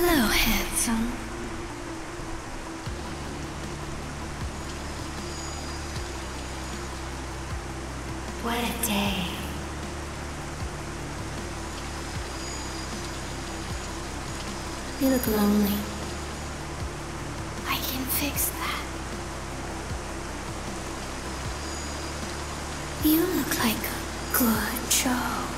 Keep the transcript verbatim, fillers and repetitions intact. Hello, handsome. What a day. You look lonely. I can fix that. You look like a good show.